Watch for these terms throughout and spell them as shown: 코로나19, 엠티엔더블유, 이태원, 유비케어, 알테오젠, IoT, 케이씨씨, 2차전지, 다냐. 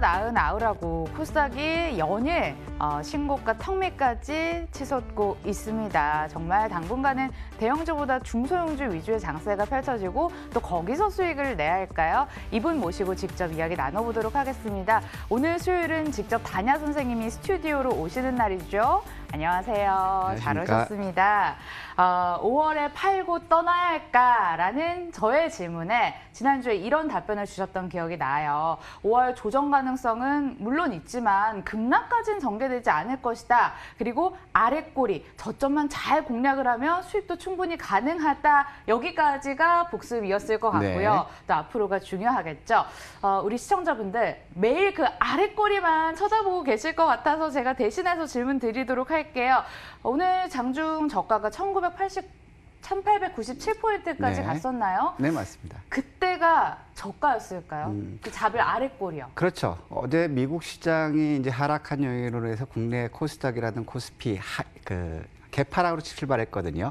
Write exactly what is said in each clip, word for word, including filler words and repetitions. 낳은 아우라고 코스닥이 연일 어, 신고가 턱밑까지 치솟고 있습니다. 정말 당분간은 대형주보다 중소형주 위주의 장세가 펼쳐지고 또 거기서 수익을 내야 할까요? 이분 모시고 직접 이야기 나눠보도록 하겠습니다. 오늘 수요일은 직접 다냐 선생님이 스튜디오로 오시는 날이죠. 안녕하세요. 안녕하십니까. 잘 오셨습니다. 어, 오월에 팔고 떠나야 할까라는 저의 질문에 지난주에 이런 답변을 주셨던 기억이 나요. 오월 조정 가능성은 물론 있지만 급락까지는 전개되지 않을 것이다. 그리고 아랫꼬리, 저점만 잘 공략을 하면 수익도 충분히 가능하다. 여기까지가 복습이었을 것 같고요. 네. 또 앞으로가 중요하겠죠. 어, 우리 시청자분들 매일 그 아랫꼬리만 찾아보고 계실 것 같아서 제가 대신해서 질문 드리도록 할게요. 할게요. 오늘 장중 저가가 천구백팔십, 천팔백구십칠 포인트까지 네. 갔었나요? 네, 맞습니다. 그때가 저가였을까요? 음. 그 잡을 아랫골이요. 그렇죠. 어제 미국 시장이 이제 하락한 영향으로 해서 국내 코스닥이라든 코스피 하, 그 개파락으로 출발했거든요.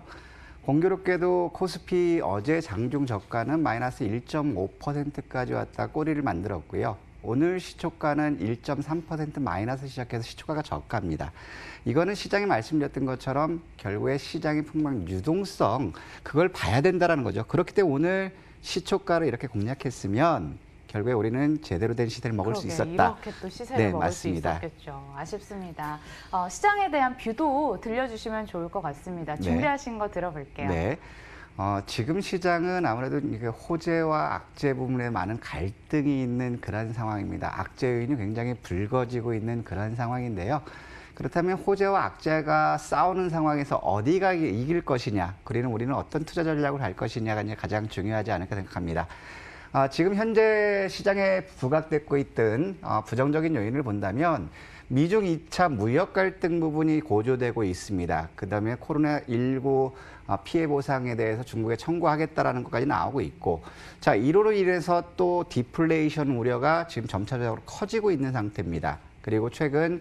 공교롭게도 코스피 어제 장중 저가는 마이너스 일 점 오 퍼센트까지 왔다 꼬리를 만들었고요. 오늘 시초가는 일 점 삼 퍼센트 마이너스 시작해서 시초가가 저가입니다. 이거는 시장이 말씀드렸던 것처럼 결국에 시장의 풍방 유동성, 그걸 봐야 된다는 거죠. 그렇기 때문에 오늘 시초가를 이렇게 공략했으면 결국에 우리는 제대로 된 시세를 먹을 그러게, 수 있었다. 이렇게 또 시세를 네, 먹을 맞습니다. 수 있었겠죠. 아쉽습니다. 어, 시장에 대한 뷰도 들려주시면 좋을 것 같습니다. 준비하신 네. 거 들어볼게요. 네. 어, 지금 시장은 아무래도 호재와 악재 부분에 많은 갈등이 있는 그런 상황입니다. 악재 요인이 굉장히 불거지고 있는 그런 상황인데요. 그렇다면 호재와 악재가 싸우는 상황에서 어디가 이길 것이냐, 그리고 우리는 어떤 투자 전략을 할 것이냐가 가장 중요하지 않을까 생각합니다. 어, 지금 현재 시장에 부각되고 있던 어, 부정적인 요인을 본다면 미중 이 차 무역 갈등 부분이 고조되고 있습니다. 그다음에 코로나 십구 피해 보상에 대해서 중국에 청구하겠다라는 것까지 나오고 있고, 자, 이로 인해서 또 디플레이션 우려가 지금 점차적으로 커지고 있는 상태입니다. 그리고 최근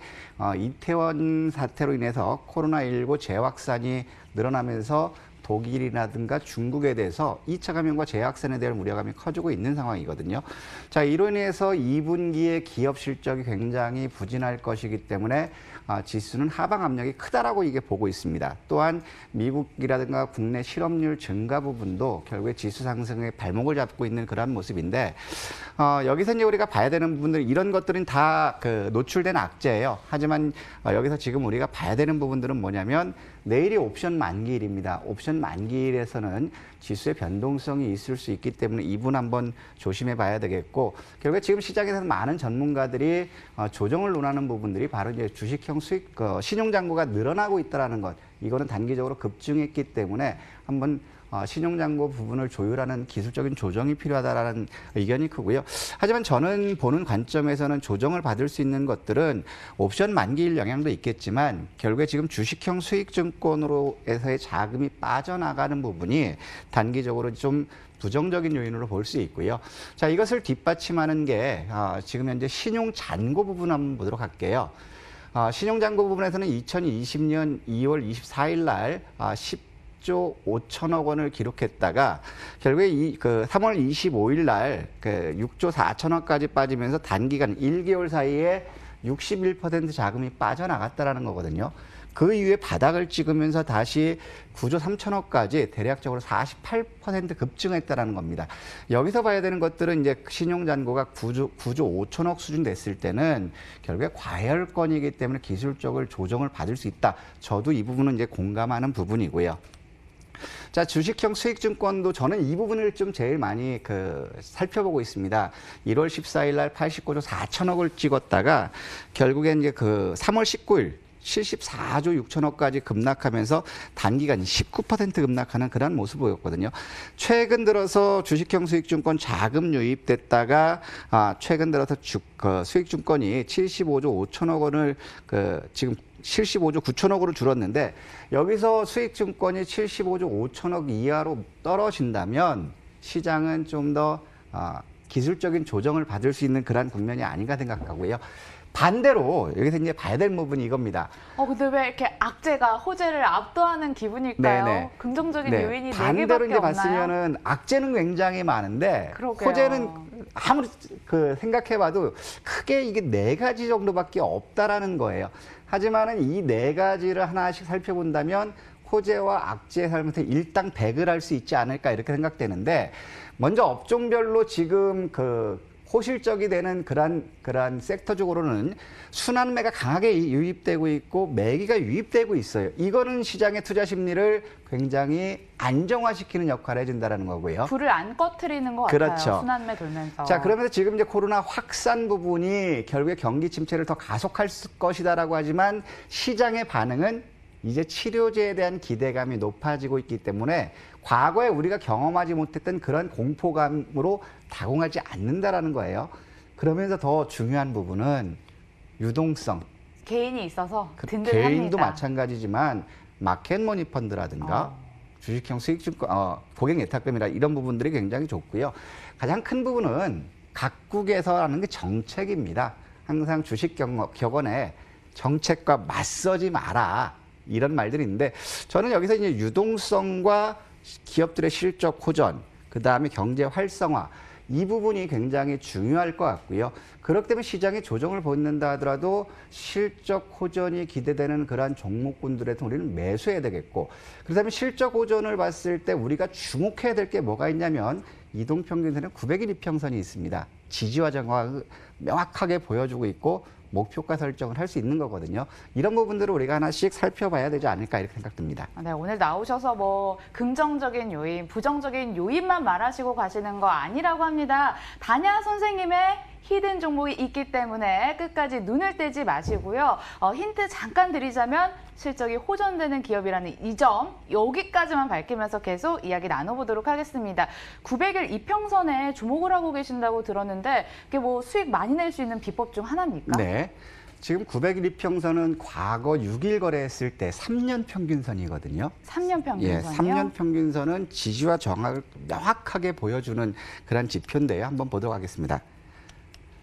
이태원 사태로 인해서 코로나 십구 재확산이 늘어나면서 독일이라든가 중국에 대해서 이 차 감염과 재확산에 대한 우려감이 커지고 있는 상황이거든요. 자, 이로 인해서 이 분기에 기업 실적이 굉장히 부진할 것이기 때문에 지수는 하방 압력이 크다라고 이게 보고 있습니다. 또한 미국이라든가 국내 실업률 증가 부분도 결국에 지수 상승에 발목을 잡고 있는 그런 모습인데, 어, 여기서 이제 우리가 봐야 되는 부분들, 이런 것들은 다 그 노출된 악재예요. 하지만 여기서 지금 우리가 봐야 되는 부분들은 뭐냐면 내일이 옵션 만기일입니다. 옵션 만기일에서는 지수의 변동성이 있을 수 있기 때문에 이분 한번 조심해 봐야 되겠고, 결국에 지금 시장에서는 많은 전문가들이 조정을 논하는 부분들이 바로 이제 주식형 수익, 신용잔고가 늘어나고 있다는 것, 이거는 단기적으로 급증했기 때문에 한번 신용잔고 부분을 조율하는 기술적인 조정이 필요하다는 의견이 크고요. 하지만 저는 보는 관점에서는 조정을 받을 수 있는 것들은 옵션 만기일 영향도 있겠지만 결국에 지금 주식형 수익증권으로에서의 자금이 빠져나가는 부분이 단기적으로 좀 부정적인 요인으로 볼 수 있고요. 자, 이것을 뒷받침하는 게 지금 현재 신용잔고 부분 한번 보도록 할게요. 신용잔고 부분에서는 이천이십 년 이월 이십사일 날 십조 오천억 원을 기록했다가 결국에 이, 그 삼월 이십오일 날 그 육조 사천억까지 빠지면서 단기간 일 개월 사이에 육십일 퍼센트 자금이 빠져나갔다라는 거거든요. 그 이후에 바닥을 찍으면서 다시 구조 삼천억까지 대략적으로 사십팔 퍼센트 급증했다라는 겁니다. 여기서 봐야 되는 것들은 이제 신용잔고가 구조 오천억 수준 됐을 때는 결국에 과열권이기 때문에 기술적으로 조정을 받을 수 있다. 저도 이 부분은 이제 공감하는 부분이고요. 자, 주식형 수익증권도 저는 이 부분을 좀 제일 많이 그 살펴보고 있습니다. 일월 십사일 날 팔십구조 사천억을 찍었다가 결국엔 이제 그 삼월 십구일 칠십사조 육천억까지 급락하면서 단기간 십구 퍼센트 급락하는 그런 모습이었거든요. 최근 들어서 주식형 수익증권 자금 유입됐다가 아, 최근 들어서 주, 그 수익증권이 칠십오조 오천억 원을 그 지금 칠십오조 구천억으로 줄었는데, 여기서 수익증권이 칠십오조 오천억 이하로 떨어진다면 시장은 좀 더 아, 기술적인 조정을 받을 수 있는 그런 국면이 아닌가 생각하고요. 반대로 여기서 이제 봐야 될 부분이 이겁니다. 어, 근데 왜 이렇게 악재가 호재를 압도하는 기분일까요? 네네. 긍정적인 네. 요인이 네 개밖에 없나요? 반대로 이제 봤으면은 악재는 굉장히 많은데 그러게요. 호재는 아무리 그 생각해봐도 크게 이게 네 가지 정도밖에 없다라는 거예요. 하지만은 이 네 가지를 하나씩 살펴본다면 호재와 악재의 삶에서 일당 백을 할 수 있지 않을까 이렇게 생각되는데 먼저 업종별로 지금 그 호실적이 되는 그런 그런 섹터적으로는 순환매가 강하게 유입되고 있고 매기가 유입되고 있어요. 이거는 시장의 투자 심리를 굉장히 안정화시키는 역할을 해준다라는 거고요. 불을 안 꺼트리는 것 그렇죠. 같아요. 순환매 돌면서. 자, 그러면서 지금 이제 코로나 확산 부분이 결국에 경기 침체를 더 가속할 것이다라고 하지만 시장의 반응은 이제 치료제에 대한 기대감이 높아지고 있기 때문에 과거에 우리가 경험하지 못했던 그런 공포감으로 다가오지 않는다라는 거예요. 그러면서 더 중요한 부분은 유동성. 개인이 있어서 든든합니다. 개인도 마찬가지지만 마켓 머니 펀드라든가 어. 주식형 수익증권, 어, 고객 예탁금이라 이런 부분들이 굉장히 좋고요. 가장 큰 부분은 각국에서 하는 게 정책입니다. 항상 주식 격언에 정책과 맞서지 마라. 이런 말들이 있는데 저는 여기서 이제 유동성과 기업들의 실적 호전, 그다음에 경제 활성화 이 부분이 굉장히 중요할 것 같고요. 그렇기 때문에 시장의 조정을 보인다 하더라도 실적 호전이 기대되는 그러한 종목군들에서 우리는 매수해야 되겠고 그렇다면 실적 호전을 봤을 때 우리가 주목해야 될 게 뭐가 있냐면 이동평균선은 구백 일 이평선이 있습니다. 지지와 저항을 명확하게 보여주고 있고 목표가 설정을 할 수 있는 거거든요. 이런 부분들을 우리가 하나씩 살펴봐야 되지 않을까 이렇게 생각됩니다. 네, 오늘 나오셔서 뭐 긍정적인 요인, 부정적인 요인만 말하시고 가시는 거 아니라고 합니다. 다냐 선생님의 히든 종목이 있기 때문에 끝까지 눈을 떼지 마시고요. 어, 힌트 잠깐 드리자면 실적이 호전되는 기업이라는 이 점 여기까지만 밝히면서 계속 이야기 나눠보도록 하겠습니다. 구백 일 이평선에 주목을 하고 계신다고 들었는데 이게 뭐 수익 많이 낼 수 있는 비법 중 하나입니까? 네. 지금 구백 일 이평선은 과거 육 일 거래했을 때 삼 년 평균선이거든요. 삼 년 평균선이요? 예, 삼 년 평균선은 지지와 저항을 명확하게 보여주는 그런 지표인데요. 한번 보도록 하겠습니다.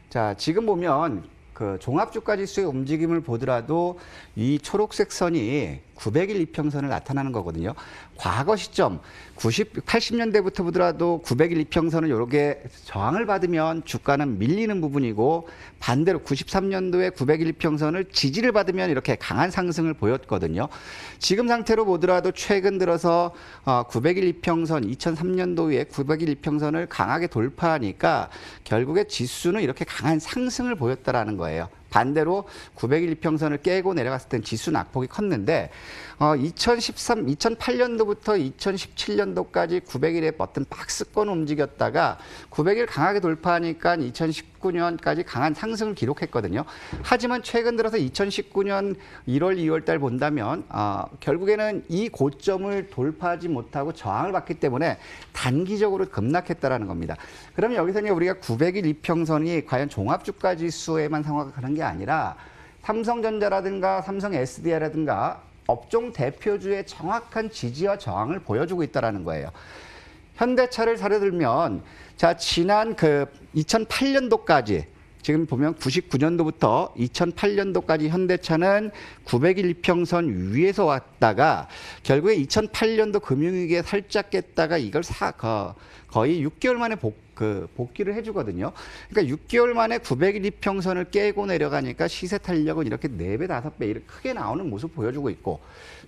자, 지금 보면 그 종합주가지수의 움직임을 보더라도 이 초록색 선이 구백 일 이평선을 나타나는 거거든요. 과거 시점 구십, 팔십 년대부터 보더라도 구백 일 이평선은 이렇게 저항을 받으면 주가는 밀리는 부분이고 반대로 구십삼 년도에 구백 일 이평선을 지지를 받으면 이렇게 강한 상승을 보였거든요. 지금 상태로 보더라도 최근 들어서 구백 일 이평선 이천삼 년도에 구백 일 이평선을 강하게 돌파하니까 결국에 지수는 이렇게 강한 상승을 보였다라는 거예요. 반대로 구백 일 이평선을 깨고 내려갔을 땐 지수 낙폭이 컸는데 어, 이천십삼, 이천팔 년도부터 이천십칠 년도까지 구백 일의 어떤 박스권 움직였다가 구백 일 강하게 돌파하니까 이천십구 년까지 강한 상승을 기록했거든요. 하지만 최근 들어서 이천십구 년 일월, 이월 달 본다면 어, 결국에는 이 고점을 돌파하지 못하고 저항을 받기 때문에 단기적으로 급락했다라는 겁니다. 그러면 여기서는 우리가 구백 일 이평선이 과연 종합주가지수에만 상각하는 게 아니라 삼성전자라든가 삼성 에스디아이라든가 업종 대표주의 정확한 지지와 저항을 보여주고 있다는 거예요. 현대차를 사려 들면 자 지난 그 이천팔 년도까지 지금 보면 구십구 년도부터 이천팔 년도까지 현대차는 구백 일 이평선 위에서 왔다가 결국에 이천팔 년도 금융위기에 살짝 깼다가 이걸 사, 거의 육 개월 만에 복, 그 복귀를 해주거든요. 그러니까 육 개월 만에 구백 일 이평선을 깨고 내려가니까 시세 탄력은 이렇게 네 배, 다섯 배 이렇게 크게 나오는 모습 보여주고 있고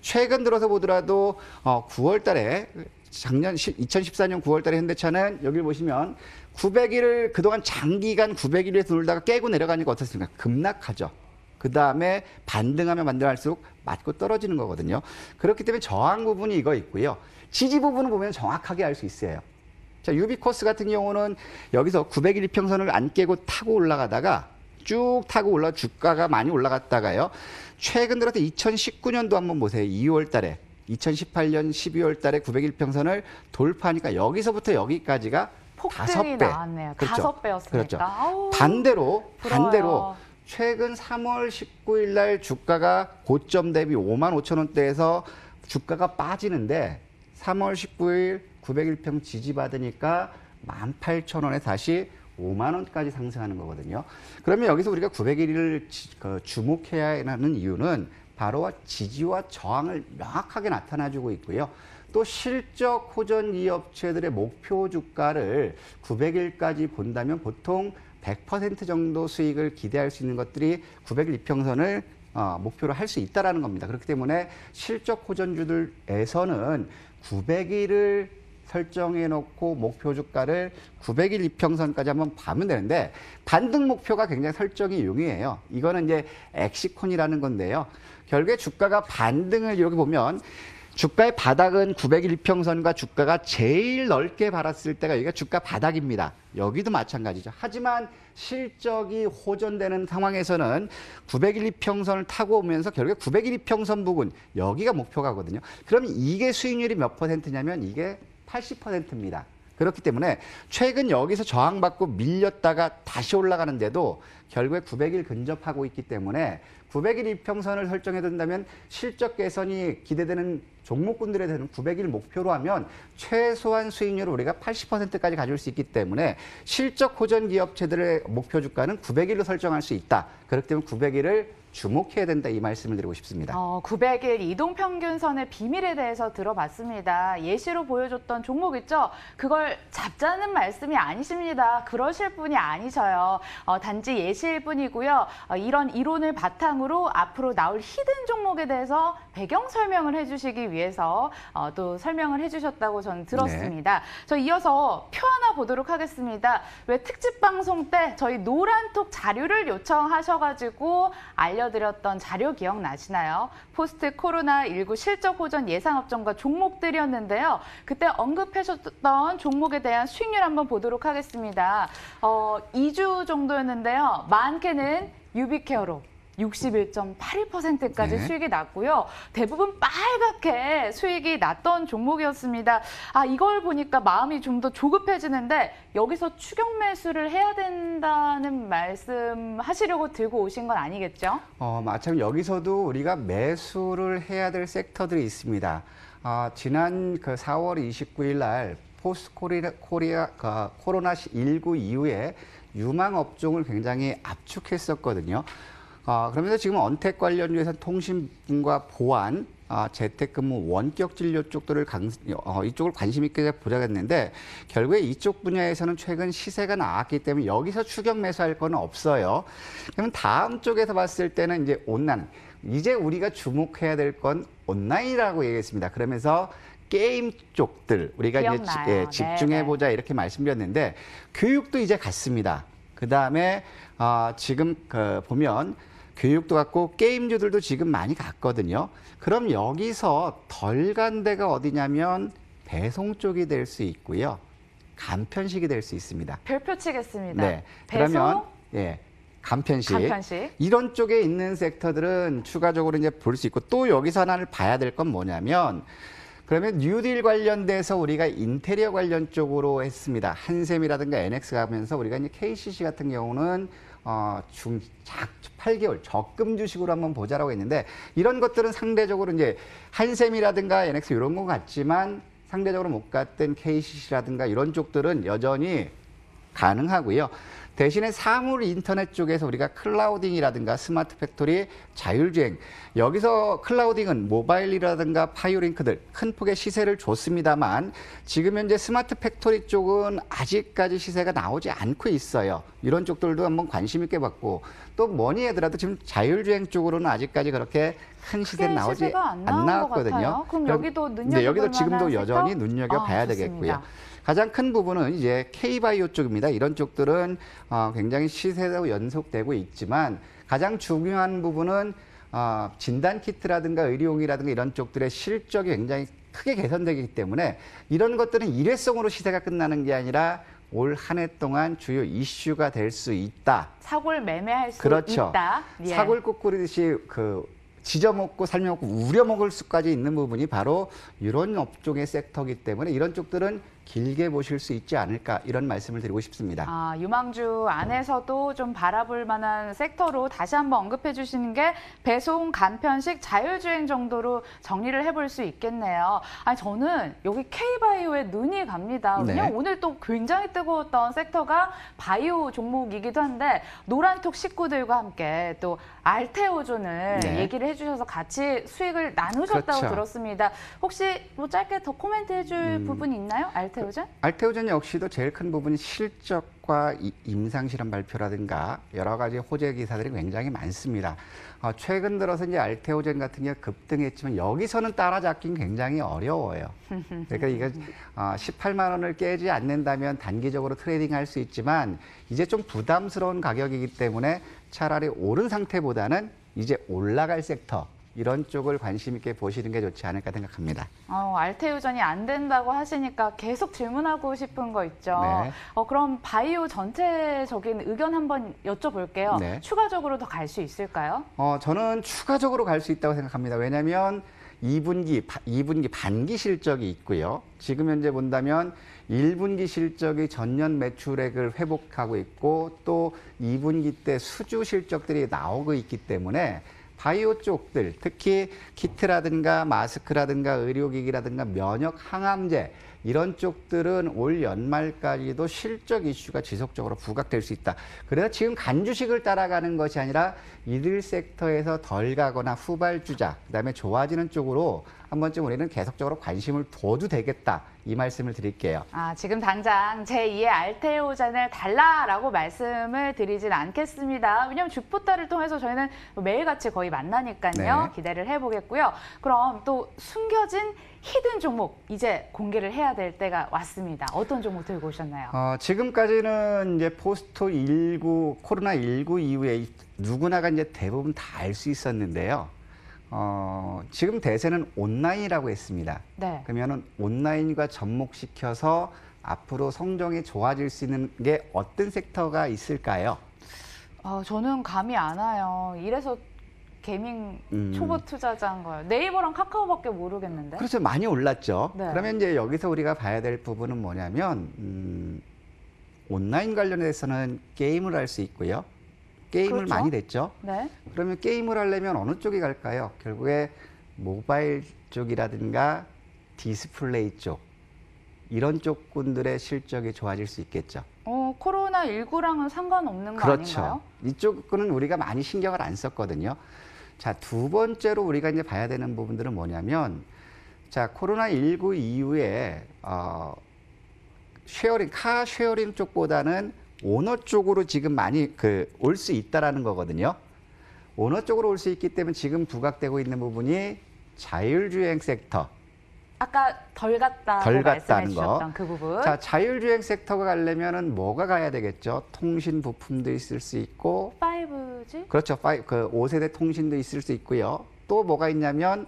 최근 들어서 보더라도 어, 구월 달에 작년 이천십사 년 구월 달에 현대차는 여기 보시면 구백 일을 그동안 장기간 구백 일에서 놀다가 깨고 내려가니까 어떻습니까? 급락하죠. 그다음에 반등하면 반등할수록 맞고 떨어지는 거거든요. 그렇기 때문에 저항 부분이 이거 있고요. 지지 부분은 보면 정확하게 알 수 있어요. 자, 유비코스 같은 경우는 여기서 구백 일 이평선을 안 깨고 타고 올라가다가 쭉 타고 올라 주가가 많이 올라갔다가요. 최근 들어서 이천십구 년도 한번 보세요. 이월 달에. 이천십팔 년 십이월 달에 구백 일 평선을 돌파하니까 여기서부터 여기까지가 폭등이 나왔네요. 다섯 배였으니까. 그렇죠. 아우, 반대로 부러워요. 반대로 최근 삼월 십구일 날 주가가 고점 대비 오만 오천 원대에서 주가가 빠지는데 삼월 십구일 구백 일 평 지지받으니까 만 팔천 원에 다시 오만 원까지 상승하는 거거든요. 그러면 여기서 우리가 구백일을 주목해야 하는 이유는 바로 지지와 저항을 명확하게 나타나주고 있고요. 또 실적 호전 이 업체들의 목표 주가를 구백일까지 본다면 보통 백 퍼센트 정도 수익을 기대할 수 있는 것들이 구백일 이평선을 어, 목표로 할 수 있다는 겁니다. 그렇기 때문에 실적 호전주들에서는 구백일을 설정해놓고 목표 주가를 구백일 이평선까지 한번 봐면 되는데, 반등 목표가 굉장히 설정이 용이해요. 이거는 이제 엑시콘이라는 건데요. 결국에 주가가 반등을 이렇게 보면 주가의 바닥은 구백일 이평선과 주가가 제일 넓게 바랐을 때가 여기가 주가 바닥입니다. 여기도 마찬가지죠. 하지만 실적이 호전되는 상황에서는 구백일 이평선을 타고 오면서 결국에 구백일 이평선 부근, 여기가 목표가거든요. 그럼 이게 수익률이 몇 퍼센트냐면 이게 팔십 퍼센트입니다. 그렇기 때문에 최근 여기서 저항받고 밀렸다가 다시 올라가는데도 결국에 구백일 근접하고 있기 때문에 구백일 이평선을 설정해둔다면 실적 개선이 기대되는 종목군들에 대한 구백일 목표로 하면 최소한 수익률을 우리가 팔십 퍼센트까지 가질 수 있기 때문에 실적 호전 기업체들의 목표 주가는 구백일로 설정할 수 있다. 그렇기 때문에 구백일을 주목해야 된다, 이 말씀을 드리고 싶습니다. 어, 구백일 이동평균선의 비밀에 대해서 들어봤습니다. 예시로 보여줬던 종목 있죠? 그걸 잡자는 말씀이 아니십니다. 그러실 분이 아니셔요. 어, 단지 예시일 뿐이고요. 어, 이런 이론을 바탕으로 앞으로 나올 히든 종목에 대해서 배경 설명을 해주시기 위해서 어, 또 설명을 해주셨다고 저는 들었습니다. 네. 저 이어서 표 하나 보도록 하겠습니다. 왜 특집 방송 때 저희 노란톡 자료를 요청하셔가지고 알려 드렸던 자료 기억나시나요? 포스트 코로나 일구 실적 호전 예상 업종과 종목들이었는데요. 그때 언급하셨던 종목에 대한 수익률 한번 보도록 하겠습니다. 어, 이 주 정도였는데요. 많게는 유비케어로 육십일 점 팔일 퍼센트까지 네. 수익이 났고요. 대부분 빨갛게 수익이 났던 종목이었습니다. 아, 이걸 보니까 마음이 좀 더 조급해지는데 여기서 추격 매수를 해야 된다는 말씀 하시려고 들고 오신 건 아니겠죠? 어, 마침 여기서도 우리가 매수를 해야 될 섹터들이 있습니다. 아, 지난 그 사월 이십구일 날 포스트 코리아, 코리아 그 코로나 일구 이후에 유망 업종을 굉장히 압축했었거든요. 어, 그러면서 지금 언택 관련주에서 통신과 보안, 어, 재택근무, 원격 진료 쪽들을 강, 어, 이쪽을 관심 있게 보자겠는데 결국에 이쪽 분야에서는 최근 시세가 나왔기 때문에 여기서 추격 매수할 건 없어요. 그러면 다음 쪽에서 봤을 때는 이제 온라인. 이제 우리가 주목해야 될 건 온라인이라고 얘기했습니다. 그러면서 게임 쪽들 우리가 기억나요. 이제 예, 집중해 보자 이렇게 말씀드렸는데 교육도 이제 갔습니다. 그 다음에 어, 지금 그 보면. 교육도 갔고 게임주들도 지금 많이 갔거든요. 그럼 여기서 덜 간 데가 어디냐면 배송 쪽이 될 수 있고요. 간편식이 될 수 있습니다. 별표 치겠습니다. 네. 배송? 그러면 예. 간편식. 간편식. 이런 쪽에 있는 섹터들은 추가적으로 이제 볼 수 있고 또 여기서 하나를 봐야 될 건 뭐냐면 그러면 뉴딜 관련돼서 우리가 인테리어 관련 쪽으로 했습니다. 한샘이라든가 엔엑스 가면서 우리가 이제 케이씨씨 같은 경우는 어, 중, 작, 팔 개월 적금 주식으로 한번 보자라고 했는데 이런 것들은 상대적으로 이제 한샘이라든가 엔엑스 이런 거 같지만 상대적으로 못 갔던 케이씨씨라든가 이런 쪽들은 여전히 가능하고요. 대신에 사물 인터넷 쪽에서 우리가 클라우딩이라든가 스마트 팩토리, 자율주행. 여기서 클라우딩은 모바일이라든가 파이오링크들 큰 폭의 시세를 줬습니다만 지금 현재 스마트 팩토리 쪽은 아직까지 시세가 나오지 않고 있어요. 이런 쪽들도 한번 관심 있게 봤고 또 뭐니 하더라도 지금 자율주행 쪽으로는 아직까지 그렇게 큰 시세는 나오지 안, 안 나왔거든요. 그럼, 그럼 여기도 눈여겨봐야 여기도 지금도 여전히 눈여겨봐야 아, 되겠고요. 가장 큰 부분은 이제 K바이오 쪽입니다. 이런 쪽들은 어, 굉장히 시세도 연속되고 있지만 가장 중요한 부분은 어, 진단키트라든가 의료용이라든가 이런 쪽들의 실적이 굉장히 크게 개선되기 때문에 이런 것들은 일회성으로 시세가 끝나는 게 아니라 올 한 해 동안 주요 이슈가 될 수 있다. 사골 매매할 수 그렇죠. 있다. 예. 사골 꾸꾸리듯이 그 지져먹고 살며먹고 우려먹을 수까지 있는 부분이 바로 이런 업종의 섹터이기 때문에 이런 쪽들은 길게 보실 수 있지 않을까 이런 말씀을 드리고 싶습니다. 아, 유망주 안에서도 좀 바라볼 만한 섹터로 다시 한번 언급해 주시는 게 배송, 간편식, 자율주행 정도로 정리를 해볼 수 있겠네요. 아니, 저는 여기 K바이오에 눈이 갑니다. 네. 왜냐하면 오늘 또 굉장히 뜨거웠던 섹터가 바이오 종목이기도 한데 노란톡 식구들과 함께 또 알테오존을 네. 얘기를 해주셔서 같이 수익을 나누셨다고 그렇죠. 들었습니다. 혹시 뭐 짧게 더 코멘트해 줄 음... 부분 있나요? 알테오존? 알테오젠? 알테오젠 역시도 제일 큰 부분이 실적과 임상실험 발표라든가 여러 가지 호재 기사들이 굉장히 많습니다. 어, 최근 들어서 이제 알테오젠 같은 게 급등했지만 여기서는 따라잡긴 굉장히 어려워요. 그러니까 이게 어, 십팔만 원을 깨지 않는다면 단기적으로 트레이딩할 수 있지만 이제 좀 부담스러운 가격이기 때문에 차라리 오른 상태보다는 이제 올라갈 섹터. 이런 쪽을 관심 있게 보시는 게 좋지 않을까 생각합니다. 어, 알테오젠이 안 된다고 하시니까 계속 질문하고 싶은 거 있죠. 네. 어, 그럼 바이오 전체적인 의견 한번 여쭤볼게요. 네. 추가적으로 더 갈 수 있을까요? 어, 저는 추가적으로 갈 수 있다고 생각합니다. 왜냐하면 이 분기, 이 분기 반기 실적이 있고요. 지금 현재 본다면 일 분기 실적이 전년 매출액을 회복하고 있고 또 이 분기 때 수주 실적들이 나오고 있기 때문에 바이오 쪽들, 특히 키트라든가 마스크라든가 의료기기라든가 면역 항암제 이런 쪽들은 올 연말까지도 실적 이슈가 지속적으로 부각될 수 있다. 그래서 지금 간 주식을 따라가는 것이 아니라 이들 섹터에서 덜 가거나 후발주자, 그다음에 좋아지는 쪽으로 한 번쯤 우리는 계속적으로 관심을 둬도 되겠다. 이 말씀을 드릴게요. 아, 지금 당장 제이의 알테오젠을 달라라고 말씀을 드리진 않겠습니다. 왜냐하면 주포따를 통해서 저희는 매일같이 거의 만나니까요. 네. 기대를 해보겠고요. 그럼 또 숨겨진 히든 종목 이제 공개를 해야 될 때가 왔습니다. 어떤 종목 들고 오셨나요? 어, 지금까지는 이제 포스트 십구, 코로나 십구 이후에 누구나가 이제 대부분 다 알 수 있었는데요. 어, 지금 대세는 온라인이라고 했습니다. 네. 그러면은 온라인과 접목시켜서 앞으로 성장이 좋아질 수 있는 게 어떤 섹터가 있을까요? 어, 저는 감이 안 와요. 이래서 게이밍 초보 투자자인 거예요. 네이버랑 카카오밖에 모르겠는데. 그렇죠. 많이 올랐죠. 네. 그러면 이제 여기서 우리가 봐야 될 부분은 뭐냐면 음, 온라인 관련해서는 게임을 할 수 있고요. 게임을 그렇죠? 많이 냈죠. 네. 그러면 게임을 하려면 어느 쪽이 갈까요? 결국에 모바일 쪽이라든가 디스플레이 쪽 이런 쪽군들의 실적이 좋아질 수 있겠죠. 어, 코로나 십구랑은 상관없는 거 그렇죠. 아닌가요? 이쪽은 우리가 많이 신경을 안 썼거든요. 자, 두 번째로 우리가 이제 봐야 되는 부분들은 뭐냐면 자, 코로나 십구 이후에 어, 쉐어링, 카 쉐어링 쪽보다는 오너 쪽으로 지금 많이 그 올 수 있다라는 거거든요. 오너 쪽으로 올 수 있기 때문에 지금 부각되고 있는 부분이 자율주행 섹터. 아까 덜 갔다고 덜 말씀해 주셨던 거. 그 부분. 자, 자율주행 섹터가 가려면은 뭐가 가야 되겠죠? 통신 부품도 있을 수 있고. 파이브지? 그렇죠. 그 오 세대 통신도 있을 수 있고요. 또 뭐가 있냐면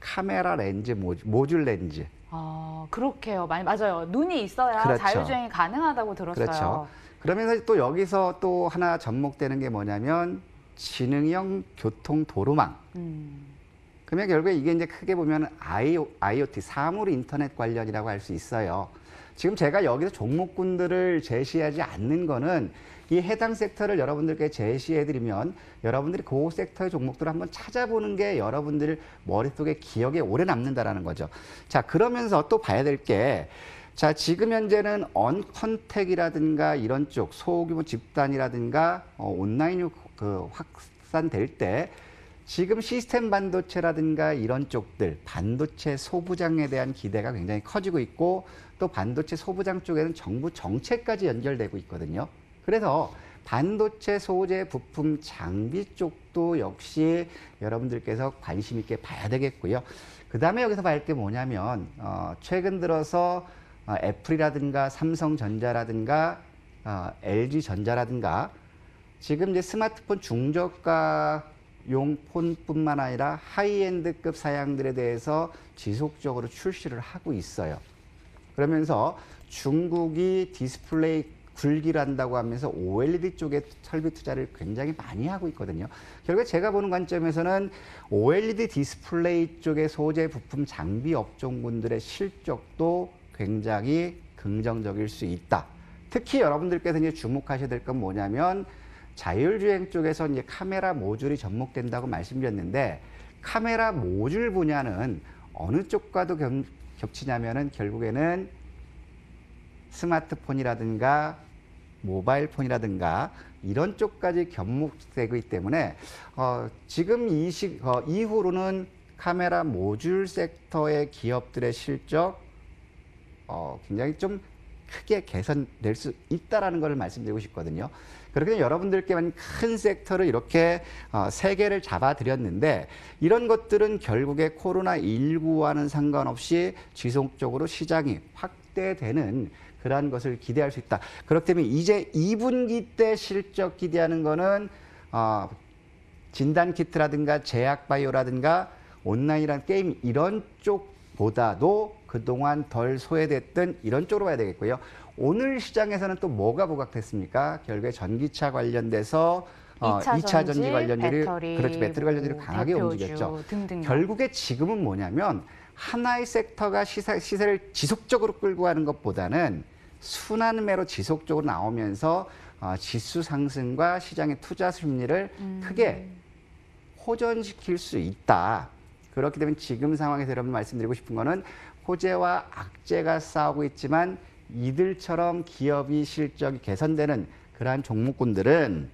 카메라 렌즈, 모듈 렌즈. 아, 그렇게요. 많이 맞아요. 눈이 있어야 그렇죠. 자율주행이 가능하다고 들었어요. 그렇죠. 그러면서 또 여기서 또 하나 접목되는 게 뭐냐면 지능형 교통 도로망. 음. 그러면 결국에 이게 이제 크게 보면 아이오티, 사물 인터넷 관련이라고 할 수 있어요. 지금 제가 여기서 종목군들을 제시하지 않는 거는 이 해당 섹터를 여러분들께 제시해드리면 여러분들이 그 섹터의 종목들을 한번 찾아보는 게 여러분들 머릿속에 기억에 오래 남는다라는 거죠. 자, 그러면서 또 봐야 될 게 자, 지금 현재는 언컨택이라든가 이런 쪽 소규모 집단이라든가 어, 온라인 그 확산될 때 지금 시스템 반도체라든가 이런 쪽들, 반도체 소부장에 대한 기대가 굉장히 커지고 있고 또 반도체 소부장 쪽에는 정부 정책까지 연결되고 있거든요. 그래서 반도체 소재 부품 장비 쪽도 역시 여러분들께서 관심 있게 봐야 되겠고요. 그다음에 여기서 봐야 할 게 뭐냐면 어, 최근 들어서 어, 애플이라든가 삼성전자라든가 어, 엘지전자라든가 지금 이제 스마트폰 중저가 용폰뿐만 아니라 하이엔드급 사양들에 대해서 지속적으로 출시를 하고 있어요. 그러면서 중국이 디스플레이 굴기를 한다고 하면서 오엘이디 쪽에 설비 투자를 굉장히 많이 하고 있거든요. 결국에 제가 보는 관점에서는 오엘이디 디스플레이 쪽의 소재 부품 장비 업종군들의 실적도 굉장히 긍정적일 수 있다. 특히 여러분들께서 이제 주목하셔야 될 건 뭐냐면 자율주행 쪽에서 이제 카메라 모듈이 접목된다고 말씀드렸는데 카메라 모듈 분야는 어느 쪽과도 겸, 겹치냐면은 결국에는 스마트폰이라든가 모바일 폰이라든가 이런 쪽까지 접목되기 때문에 어, 지금 이 시, 어, 이후로는 카메라 모듈 섹터의 기업들의 실적 어, 굉장히 좀 크게 개선될 수 있다는 것을 말씀드리고 싶거든요. 그렇기 때문에 여러분들께만 큰 섹터를 이렇게 세 개를 잡아드렸는데 이런 것들은 결국에 코로나 십구와는 상관없이 지속적으로 시장이 확대되는 그러한 것을 기대할 수 있다. 그렇기 때문에 이제 이 분기 때 실적 기대하는 거는 진단키트라든가 제약바이오라든가 온라인이라는 게임 이런 쪽보다도 그동안 덜 소외됐던 이런 쪽으로 봐야 되겠고요. 오늘 시장에서는 또 뭐가 부각됐습니까? 결국에 전기차 관련돼서 이 차 전지 관련율이 그렇죠. 배터리 관련율이 강하게 움직였죠. 등등. 결국에 지금은 뭐냐면 하나의 섹터가 시세, 시세를 지속적으로 끌고 가는 것보다는 순환매로 지속적으로 나오면서 어, 지수 상승과 시장의 투자 심리를 음. 크게 호전시킬 수 있다. 그렇기 때문에 지금 상황에서 여러분 말씀드리고 싶은 거는 호재와 악재가 싸우고 있지만 이들처럼 기업이 실적이 개선되는 그러한 종목군들은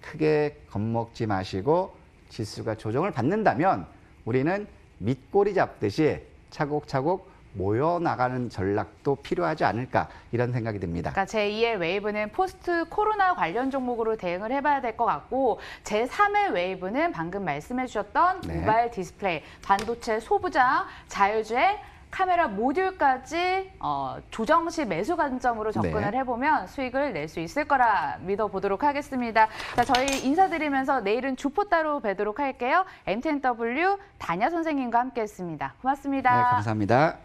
크게 겁먹지 마시고 지수가 조정을 받는다면 우리는 밑꼬리 잡듯이 차곡차곡 모여나가는 전략도 필요하지 않을까 이런 생각이 듭니다. 그러니까 제이의 웨이브는 포스트 코로나 관련 종목으로 대응을 해봐야 될 것 같고 제삼의 웨이브는 방금 말씀해 주셨던 네. 모바일 디스플레이, 반도체 소부장, 자율주행, 카메라 모듈까지 어, 조정시 매수 관점으로 접근을 네. 해보면 수익을 낼 수 있을 거라 믿어보도록 하겠습니다. 자, 저희 인사드리면서 내일은 주포 따로 뵈도록 할게요. 엠티엔더블유 단야 선생님과 함께했습니다. 고맙습니다. 네, 감사합니다.